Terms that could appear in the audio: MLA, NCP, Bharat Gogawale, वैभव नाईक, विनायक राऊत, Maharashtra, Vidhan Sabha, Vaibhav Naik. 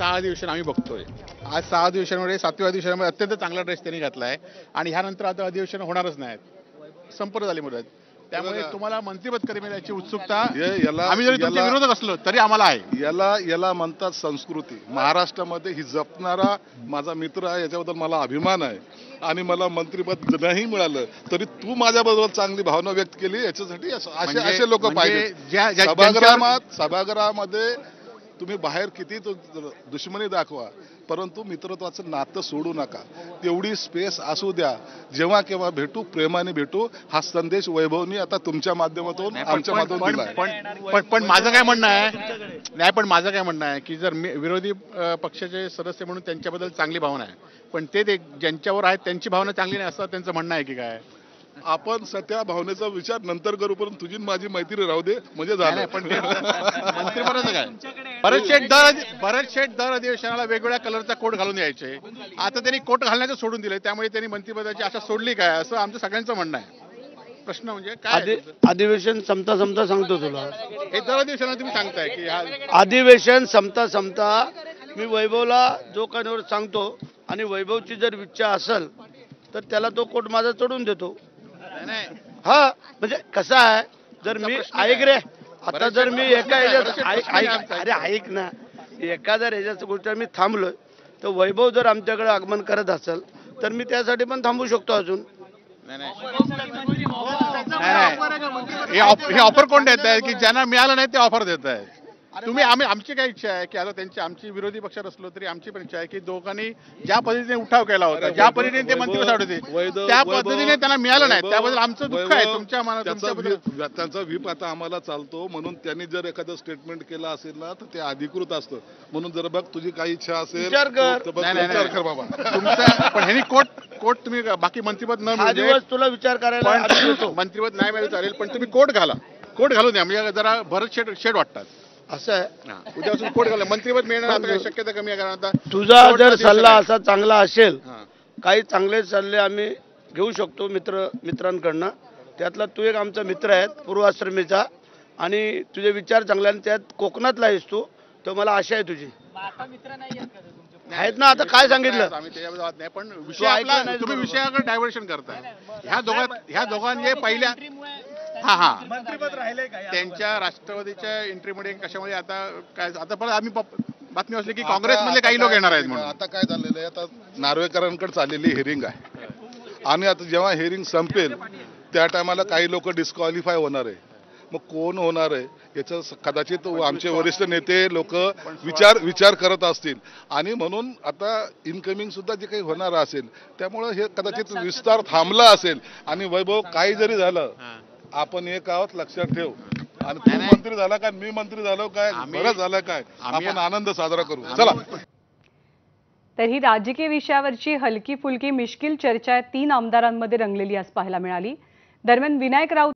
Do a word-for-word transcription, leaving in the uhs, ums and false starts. सहा अधिवेशन आम्ही बघतोय। आज सहा अधिवेशनामध्ये सातव्या अधिवेशनामध्ये अत्यंत चांगला ड्रेस त्यांनी घातला आहे आणि ह्यानंतर आता अधिवेशन होणारच नाहीत, संपर्क झाले मुद्दे, त्यामुळे तुम्हाला मंत्रिपद कधी मिळण्याची उत्सुकता आम्ही जरी तुमच्या विरोधक असलो तरी आम्हाला आहे। याला याला म्हणतात संस्कृती। महाराष्ट्रामध्ये ही जपणारा माझा मित्र आहे, याच्याबद्दल मला अभिमान आहे आणि मला मंत्रिपद नाही मिळालं तरी तू माझ्याबद्दल चांगली भावना व्यक्त केली, याच्यासाठी असे असे लोक पाहिजे। सभागृहात सभागृहामध्ये तुम्ही बाहेर किती दुश्मनी दाखवा परंतु मित्रत्वाचं नातं सोडू नका, तेवढी स्पेस असू द्या, जेव्हा केव्हा भेटू प्रेमाने भेटू, हा संदेश वैभवनी आता तुमच्या माध्यमातून आमच्या माध्यमातून दिला। पण पण माझं काय म्हणणं आहे नाही पण माझं काय म्हणणं आहे की जर विरोधी पक्षाचे सदस्य म्हणून त्यांच्याबद्दल चांगली भावना आहे पण ते ज्यांच्यावर आहेत त्यांची भावना चांगली नाही असं त्यांचं म्हणणं आहे की काय? आपण सत्या भावनेचा विचार नंतर करू, पण तुझी माझी मैत्री राहू दे म्हणजे झालं। पण मंत्रिपदाचं काय? भरत शेठ दर भरत शेठ दर अधिवेशनाला वेगवेगळ्या कलरचा कोट घालून यायचे, आता त्यांनी कोट घालण्याचं सोडून दिले, त्यामुळे त्यांनी मंत्रिपदाची आशा सोडली काय असं आमचं सगळ्यांचं म्हणणं आहे। प्रश्न म्हणजे काय अधिवेशन संपता संपता सांगतो तुला, हे दर अधिवेशनाला तुम्ही सांगताय की अधिवेशन संपता संपता मी वैभवला जो कानावर सांगतो आणि वैभवची जर इच्छा असेल तर त्याला तो कोट माझा चढून देतो। हा म्हणजे कसं आहे, जर मी ऐक रे आता जर मी एका ह्याच्यात अरे ऐक ना एका जर ह्याच्याच गोष्ट मी थांबलोय तर वैभव जर आमच्याकडे आगमन करत असेल तर मी त्यासाठी पण थांबू शकतो अजून। हे ऑफर कोण देत आहे की ज्यांना मिळालं नाही ते ऑफर देत आहे? तुम्ही आम्ही आमची काय इच्छा आहे की आता त्यांची आमची विरोधी पक्षात असलो तरी आमची पण इच्छा आहे की दोघांनी ज्या पद्धतीने उठाव केला होता, ज्या पद्धतीने ते मंत्रिपद होते त्या पद्धतीने त्यांना मिळालं नाही, त्याबद्दल आमचं दुःख आहे तुमच्या मनात। त्यांचा व्हीप आता आम्हाला चालतो म्हणून त्यांनी जर एखादं स्टेटमेंट केलं असेल ना तर ते अधिकृत असतं, म्हणून जर बघ तुझी काही इच्छा असेल तुमचा पण ह्यांनी कोट कोट तुम्ही बाकी मंत्रिपद न मिळाले तुला विचार करायला मंत्रिपद नाही मिळालं चालेल पण तुम्ही कोट घाला, कोट घालून द्या म्हणजे जरा भरत शेठ शेठ वाटतात असं आहे। उद्यापासून कोट घाला मंत्रिपद मिळणार शक्यता कमी आहे, कारण आता तुझा जर सल्ला असा चांगला असेल, काही चांगले सल्ले आम्ही घेऊ शकतो मित्र मित्रांकडनं, त्यातला तू एक आमचा मित्र आहे पूर्वाश्रमीचा आणि तुझे विचार चांगले आणि त्यात कोकणातला आहेस तू, तर मला आशा आहे तुझी। मित्र नाही आहेत ना आता काय सांगितलं आम्ही त्याच्याबद्दल बात नाही, पण विषय तुम्ही विषयाकडे डायव्हर्शन करताय। ह्या दोघां ह्या दोघांनी पहिल्या हा हा मंत्रिपद राहिले त्यांच्या राष्ट्रवादीच्या एंट्रीमध्ये कशामध्ये आता काय आता परत आम्ही बातमी असली की काँग्रेसमधले काही लोक येणार आहेत म्हणून आता काय झालेलं आहे, आता नार्वेकरांकडे चाललेली हेरिंग आहे आणि आता जेव्हा हेरिंग संपेल त्या टायमाला काही लोक डिस्क्वालिफाय होणार आहे, मग कोण होणार आहे याचं कदाचित आमचे वरिष्ठ नेते लोक विचार विचार करत असतील आणि म्हणून आता इनकमिंग सुद्धा जे काही होणार असेल त्यामुळं हे कदाचित विस्तार थांबला असेल। आणि वैभव काही जरी झालं आपण एक आहोत लक्षात ठेव, आणि तू मंत्री झाला काय मी मंत्री झालो काय बरं झालं काय आपण आनंद साजरा करू चला। तर ही राजकीय विषयावरची हलकी फुलकी मिश्किल चर्चा तीन आमदारांमध्ये रंगलेली आज पाहायला मिळाली। दरम्यान विनायक राऊत